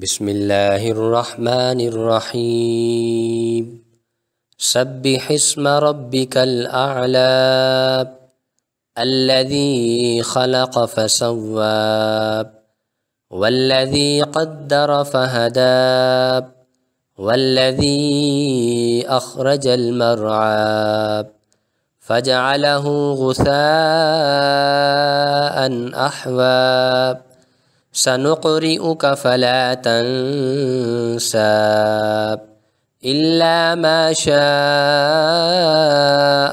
بسم الله الرحمن الرحيم. سبح اسم ربك الأعلى الذي خلق فسوى والذي قدر فهدى والذي أخرج المرعى فجعله غثاء أحوى سنقرئك فلا تنسى إلا ما شاء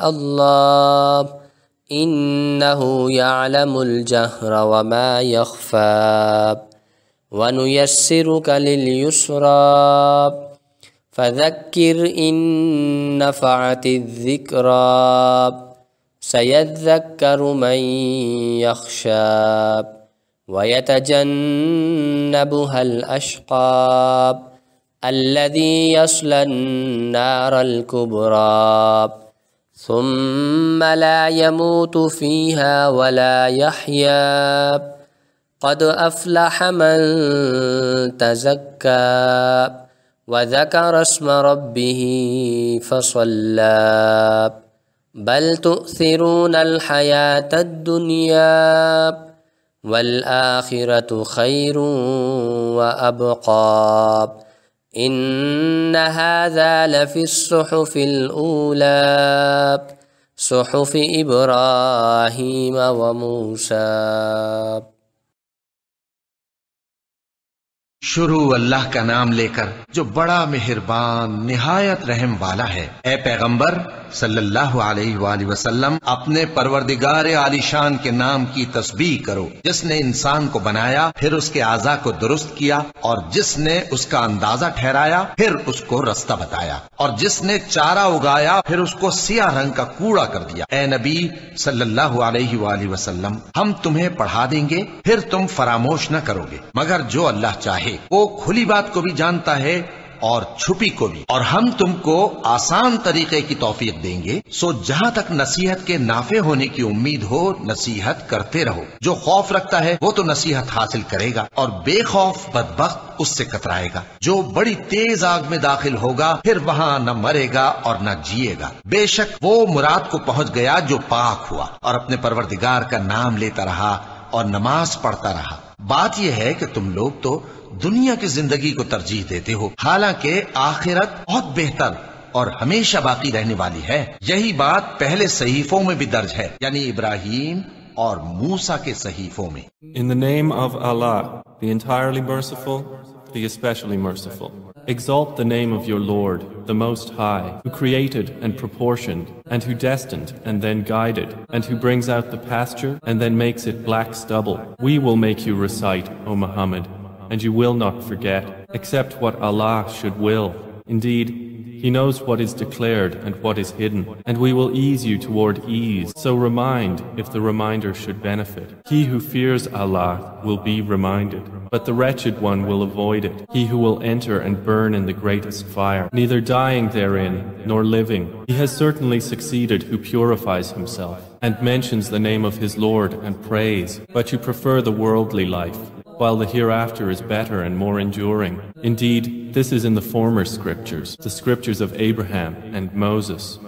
الله إنه يعلم الجهر وما يخفى ونيسرك لليسرى فذكر إن نفعت الذكرى سيذكر من يخشى ويتجنبها الأشقى الذي يصلى النار الكبرى ثم لا يموت فيها ولا يحيا قد أفلح من تزكى وذكر اسم ربه فصلى بل تؤثرون الحياة الدنيا والآخرة خير وأبقى إن هذا لفي الصحف الأولى صحف إبراهيم وموسى. شروع اللہ کا نام لے کر جو بڑا مہربان نہایت رحم والا ہے۔ اے پیغمبر صلی اللہ علیہ وآلہ وسلم، اپنے پروردگار عالی شان کے نام کی تسبیح کرو، جس نے انسان کو بنایا، پھر اس کے اعضاء کو درست کیا، اور جس نے اس کا اندازہ ٹھہرایا، پھر اس کو رستہ بتایا، اور جس نے چارہ اگایا، پھر اس کو سیاہ رنگ کا کوڑا کر دیا۔ اے نبی صلی اللہ علیہ وآلہ وسلم، ہم تمہیں پڑھا دیں گے، پھر تم فراموش نہ کرو گے، مگر جو اللہ چاہے، وہ کھلی بات کو بھی جانتا ہے اور چھپی کو بھی، اور ہم تم کو آسان طریقے کی توفیق دیں گے۔ سو جہاں تک نصیحت کے نافع ہونے کی امید ہو، نصیحت کرتے رہو۔ جو خوف رکھتا ہے وہ تو نصیحت حاصل کرے گا، اور بے خوف بدبخت اس سے کترائے گا۔ جو بڑی تیز آگ میں داخل ہوگا، پھر وہاں نہ مرے گا اور نہ جیے گا۔ بے شک وہ مراد کو پہنچ گیا جو پاک ہوا، اور اپنے پروردگار کا نام لیتا رہا اور نماز پڑھتا رہا۔ بات یہ ہے کہ تم لوگ تو دنیا کی زندگی کو ترجیح دیتے ہو، حالانکہ آخرت بہت بہتر اور ہمیشہ باقی رہنے والی ہے۔ یہی بات پہلے صحیفوں میں بھی درج ہے، یعنی ابراہیم اور موسیٰ کے صحیفوں میں۔ In the name of Allah, the entirely merciful, the especially merciful. Exalt the name of your Lord, the Most High, who created and proportioned, and who destined and then guided, and who brings out the pasture and then makes it black stubble. We will make you recite, O Muhammad, and you will not forget, except what Allah should will. Indeed, He knows what is declared and what is hidden, and we will ease you toward ease. So remind if the reminder should benefit. He who fears Allah will be reminded, but the wretched one will avoid it. He who will enter and burn in the greatest fire, neither dying therein nor living. He has certainly succeeded who purifies himself and mentions the name of his Lord and prays, but you prefer the worldly life, while the hereafter is better and more enduring. Indeed, this is in the former scriptures, the scriptures of Abraham and Moses.